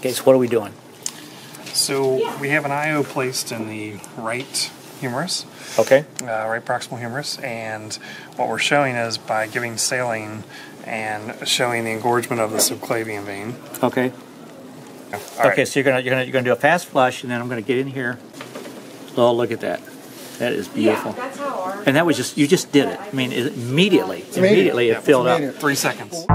Okay, so what are we doing? So we have an IO placed in the right humerus, okay, right proximal humerus, and what we're showing is by giving saline and showing the engorgement of the subclavian vein. Okay. Okay, so you're gonna do a fast flush, and then I'm gonna get in here. Oh, look at that! That is beautiful. Yeah, that's how ours. And that was just, you just did it. I mean, it immediately it filled up. 3 seconds.